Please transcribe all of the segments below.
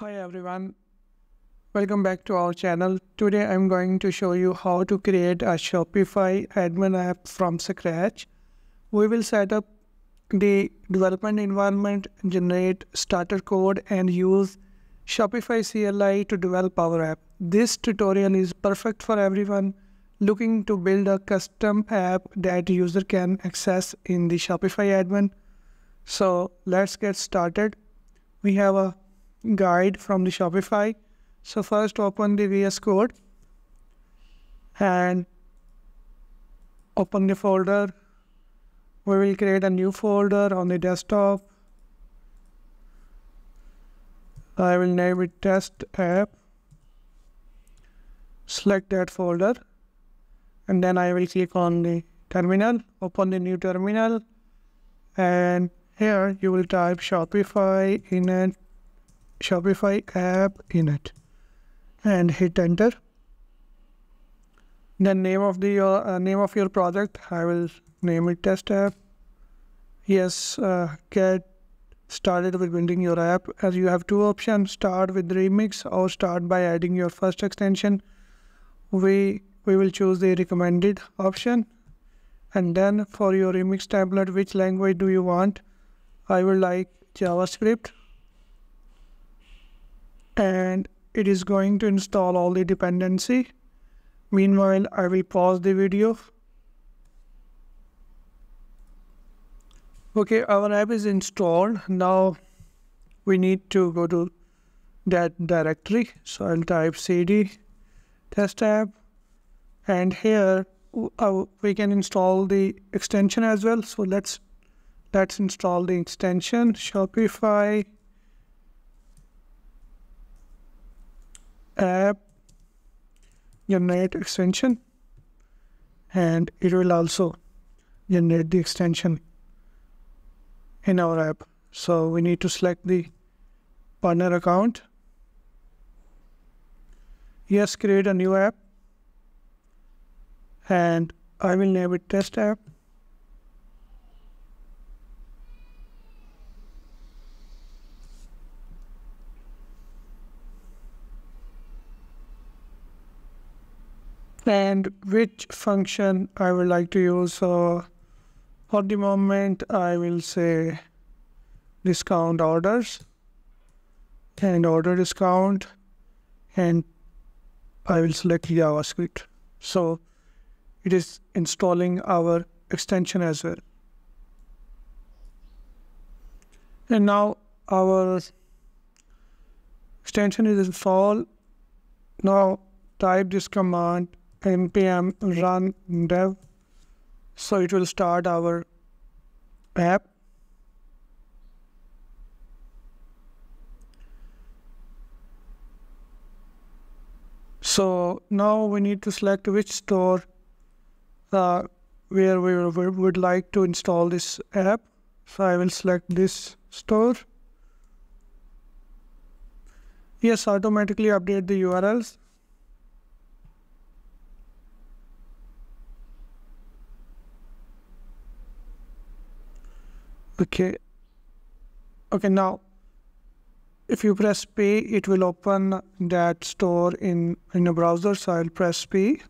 Hi everyone, welcome back to our channel. Today I'm going to show you how to create a Shopify admin app from scratch. We will set up the development environment, generate starter code and use Shopify CLI to develop our app. This tutorial is perfect for everyone looking to build a custom app that user can access in the Shopify admin. So let's get started. We have a guide from the Shopify. So first open the VS Code and open the folder. We will create a new folder on the desktop. I will name it test app. Select that folder and then I will click on the terminal, open the new terminal, and here you will type Shopify init, Shopify app init, and hit enter. The name of the name of your project, I will name it test app. Yes, get started with building your app, as you have two options: start with Remix or start by adding your first extension. We will choose the recommended option, and then for your Remix template, which language do you want? I will like JavaScript, and it is going to install all the dependency. Meanwhile, I will pause the video. Okay, our app is installed. Now we need to go to that directory. So I'll type cd test app, and here we can install the extension as well. So let's install the extension Shopify app generate extension, and it will also generate the extension in our app. So we need to select the partner account. Yes, create a new app, and I will name it test app. And which function I would like to use. So for the moment, I will say discount orders and order discount, and I will select JavaScript. So it is installing our extension as well. And now our extension is installed. Now type this command, npm run dev, so it will start our app. So now we need to select which store where we would like to install this app. So I will select this store. Yes, automatically update the URLs. Okay, now if you press P, it will open that store in a browser. So I'll press P.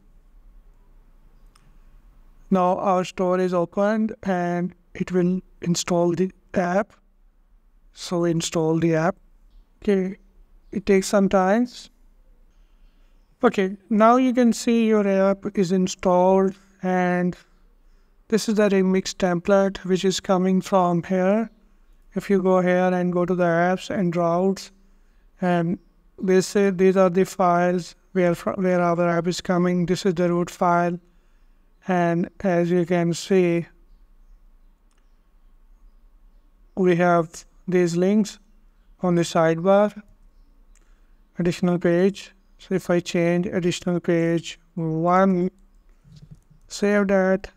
Now our store is opened and it will install the app. So install the app. Okay, it takes some time. Okay, now you can see your app is installed, and this is the Remix template, which is coming from here. If you go here and go to the apps and routes, and they say these are the files where our app is coming. This is the root file. And as you can see, we have these links on the sidebar, additional page. So if I change additional page 1, save that,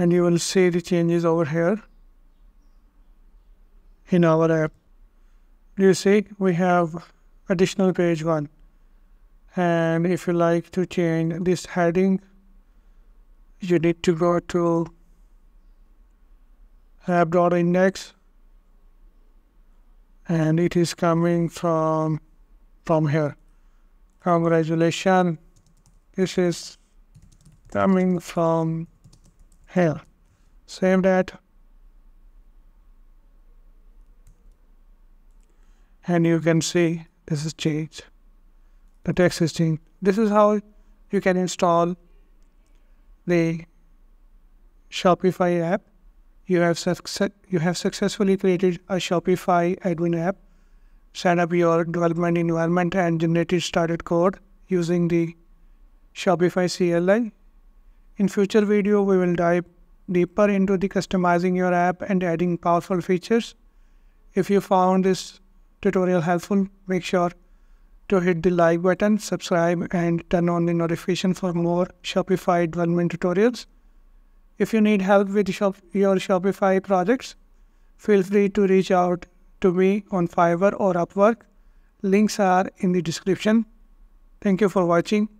and you will see the changes over here in our app. You see, we have additional page 1. And if you like to change this heading, you need to go to app.index and it is coming from here. Congratulations, this is coming from here. Save that. And you can see this is changed. The text is changed. This is how you can install the Shopify app. You have successfully created a Shopify admin app. Set up your development environment and generated started code using the Shopify CLI. In future video, we will dive deeper into the customizing your app and adding powerful features. If you found this tutorial helpful, make sure to hit the like button, subscribe, and turn on the notification for more Shopify development tutorials. If you need help with your Shopify projects, feel free to reach out to me on Fiverr or Upwork. Links are in the description. Thank you for watching.